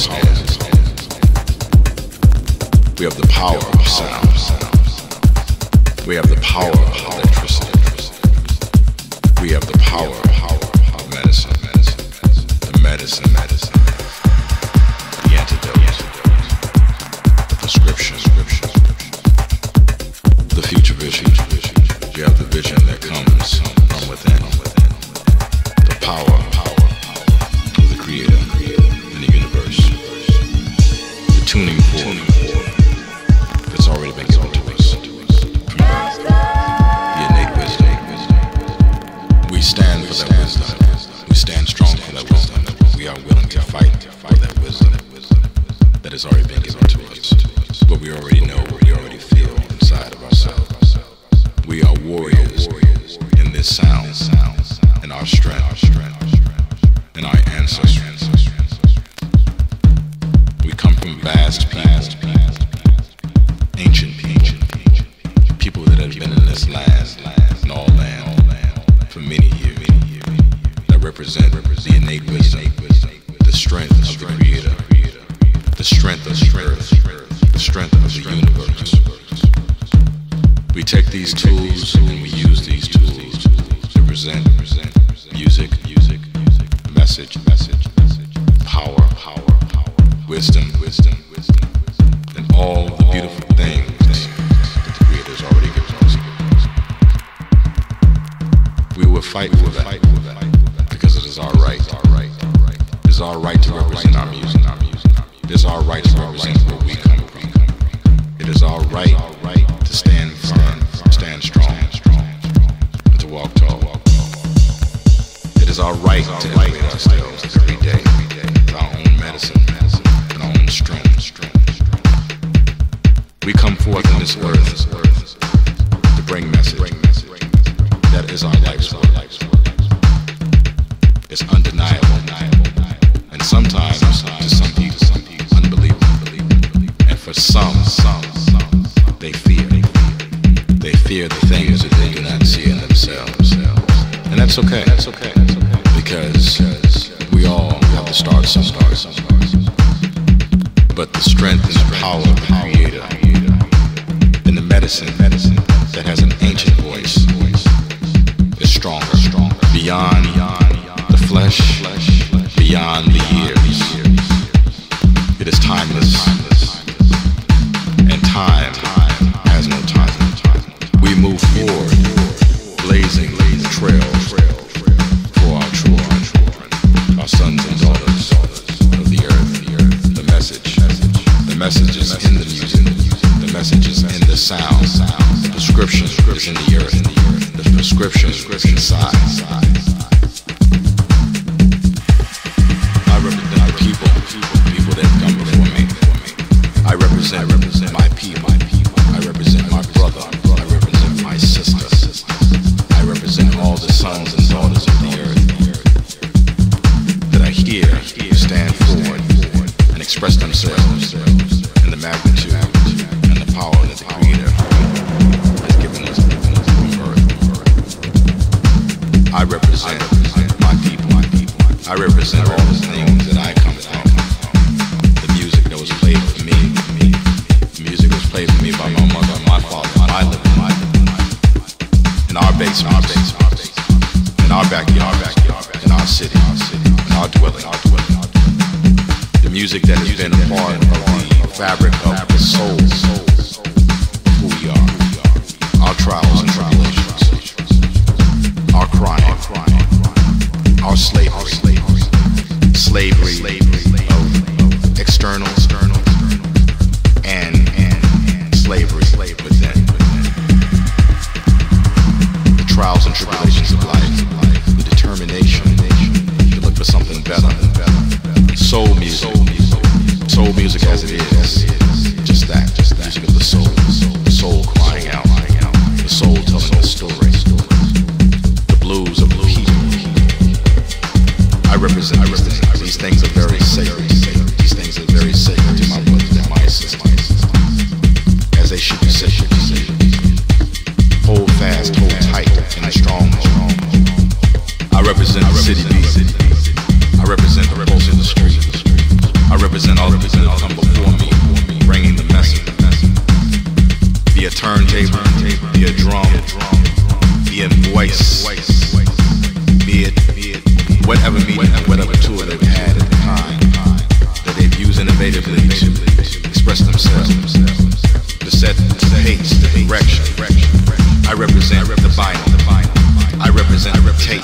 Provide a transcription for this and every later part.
We have the power of sound. We have the power of electricity. We have the power of medicine. The medicine, the antidote, the prescription, the future vision. We have the vision that comes from within. The power of the Creator in the universe. The tuning fork. Already been given to us, but we already know what we already feel inside of ourselves. We are warriors in this sound, in our strength, in our ancestry. We come from vast people, ancient people that have been in this land, in all land, for many years, that represent the innate wisdom, the strength of the Creator. The strength of the earth, the strength of the universe. We take these tools and we use these tools to present music, message, power, wisdom, and all the beautiful things that the Creator's already given us. We will fight for that because it is our right. It is our right to represent our music. It is our right to represent where we come from. It is our right to stand firm, stand strong, and to walk tall. It is our right to elevate ourselves every day with our own medicine and our own strength. We come forth in this earth to bring message. That is our life's work. It's undeniable. And sometimes, to some people, for some, they fear. They fear the things that they do not see in themselves. And that's okay. Because we all have to start somewhere. But the strength and the power of the Creator and the medicine that has an ancient voice is stronger. Beyond the flesh, beyond the years. It is timeless. Time has no time. We move forward, blazing trails for our children, our sons and daughters of the earth. The message is in the music. The message is in the sound. The prescription is in the earth. The prescription is inside. I represent people that come before me. I represent my people. I represent my brother. I represent my sister. I represent all the sons and daughters of the earth that are here to stand forward and express themselves in the magnitude and the power that the Creator has given us from earth. I represent my people. I represent all the things that I come from. By my mother, my father, my living, in our basement, in our backyard, in our city, in our dwelling. The music that has been a part of the fabric of the soul, who we are, our trials and tribulations, our crime, our slavery of external and slavery within. The trials and tribulations of life, the determination to look for something better. Soul music as it is, just that, music of the soul crying out, the soul telling the story, the blues of people. I represent these things are very sacred. These things are very sacred to my brothers and my sisters. They should be sacred. Hold fast, hold tight, and a strong. I represent the city. I represent the pulse of the street. I represent represent all the people that come before me, bringing the message. Be a turntable, be a drum, be a voice, be it whatever medium, whatever tool they've had at the time, that they've used innovatively to express themselves, to set the pace, the direction. I represent the vinyl, I represent the tape,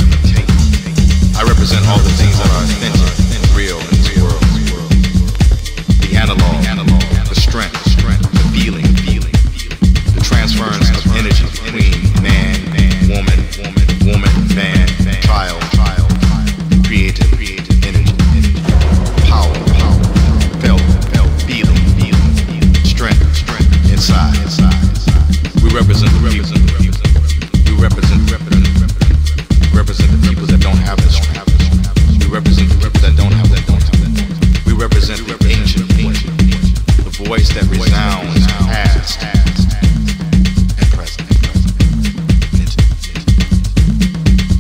I represent all the things that are authentic and real in this world. The analog, the strength, the feeling, the transference of energy between man, woman, man, child, creative energy, power, felt, feeling, strength, inside. We represent the people. We represent the people that don't have the strength. We represent the people that don't have that. We represent the ancient voice, the voice that resounds past.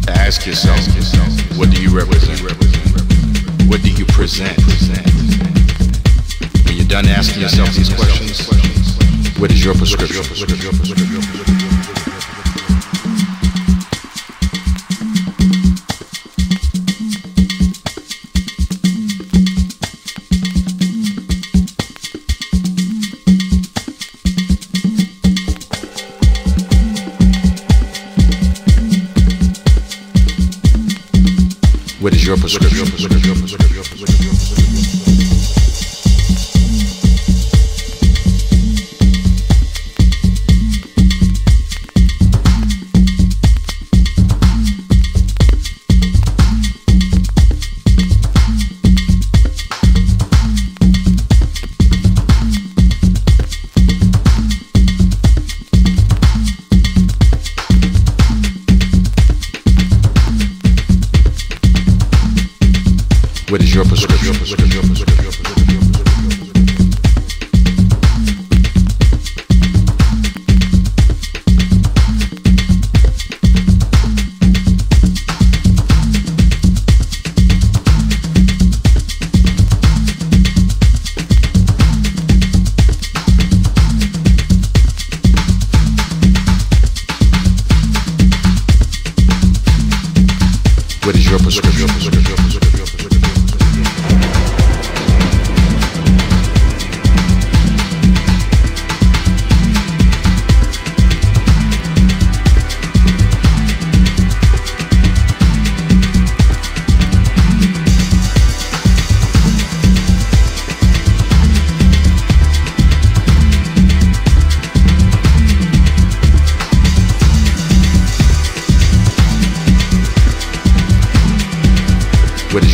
Ask yourself, what do you represent? What do you present? When you're done asking yourself these questions, what is your prescription? What is your prescription? What is your prescription? What is your prescription? What is your prescription? What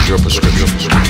is your prescription?